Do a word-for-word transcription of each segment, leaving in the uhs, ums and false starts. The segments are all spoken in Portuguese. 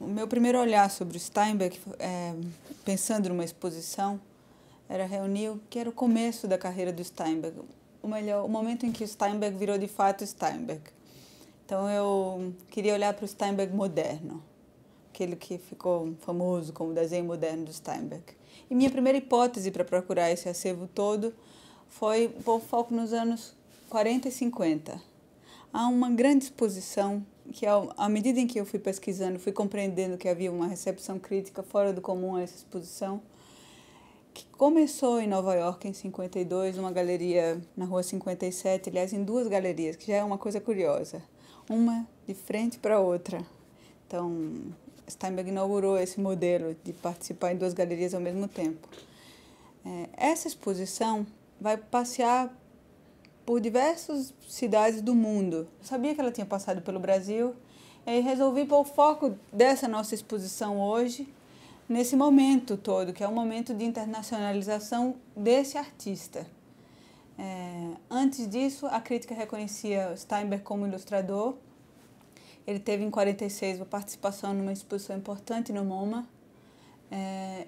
O meu primeiro olhar sobre o Steinberg, é, pensando numa exposição, era reunir o que era o começo da carreira do Steinberg, o, melhor, o momento em que o Steinberg virou de fato Steinberg. Então eu queria olhar para o Steinberg moderno, aquele que ficou famoso como desenho moderno do Steinberg. E minha primeira hipótese para procurar esse acervo todo foi pôr foco nos anos quarenta e cinquenta. Há uma grande exposição que, à medida em que eu fui pesquisando, fui compreendendo que havia uma recepção crítica fora do comum a essa exposição, que começou em Nova York, em cinquenta e dois, numa galeria na Rua cinquenta e sete, aliás, em duas galerias, que já é uma coisa curiosa, uma de frente para a outra. Então, Steinberg inaugurou esse modelo de participar em duas galerias ao mesmo tempo. Essa exposição vai passear por diversas cidades do mundo. Eu sabia que ela tinha passado pelo Brasil, e aí resolvi pôr o foco dessa nossa exposição hoje nesse momento todo, que é um momento de internacionalização desse artista. É, antes disso, a crítica reconhecia Steinberg como ilustrador. Ele teve, em quarenta e seis, uma participação numa exposição importante no MoMA. É,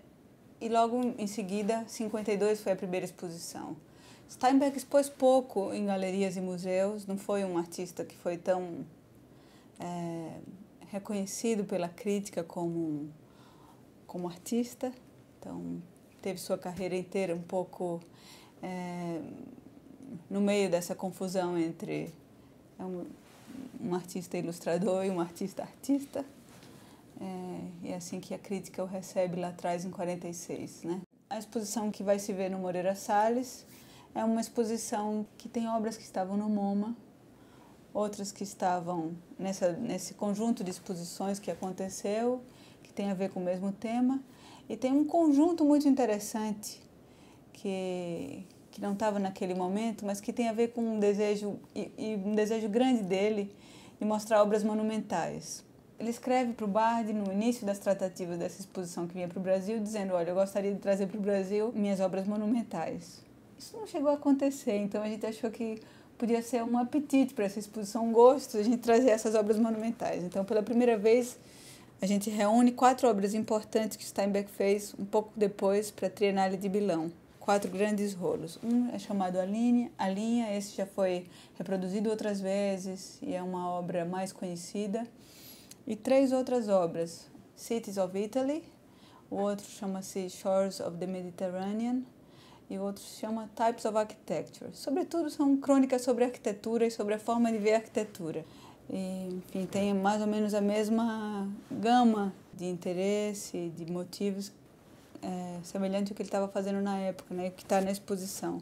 e logo em seguida, em cinquenta e dois, foi a primeira exposição. Steinberg expôs pouco em galerias e museus, não foi um artista que foi tão é, reconhecido pela crítica como, como artista. Então, teve sua carreira inteira um pouco é, no meio dessa confusão entre um, um artista ilustrador e um artista artista. É, e é assim que a crítica o recebe lá atrás, em quarenta e seis, né? A exposição que vai se ver no Moreira Salles é uma exposição que tem obras que estavam no MoMA, outras que estavam nessa, nesse conjunto de exposições que aconteceu, que tem a ver com o mesmo tema, e tem um conjunto muito interessante, que, que não estava naquele momento, mas que tem a ver com um desejo, e, e um desejo grande dele, de mostrar obras monumentais. Ele escreve para o Bardi, no início das tratativas dessa exposição que vinha para o Brasil, dizendo, olha, eu gostaria de trazer para o Brasil minhas obras monumentais. Isso não chegou a acontecer, então a gente achou que podia ser um apetite para essa exposição, um gosto, a gente trazer essas obras monumentais. Então, pela primeira vez, a gente reúne quatro obras importantes que Steinberg fez um pouco depois para a Trienal de Bilão. Quatro grandes rolos. Um é chamado A Linha, A Linha, esse já foi reproduzido outras vezes e é uma obra mais conhecida. E três outras obras, Cities of Italy, o outro chama-se Shores of the Mediterranean, e o outro se chama Types of Architecture. Sobretudo são crônicas sobre arquitetura e sobre a forma de ver a arquitetura. E, enfim, tem mais ou menos a mesma gama de interesse, de motivos, é, semelhante ao que ele estava fazendo na época, né, que está na exposição.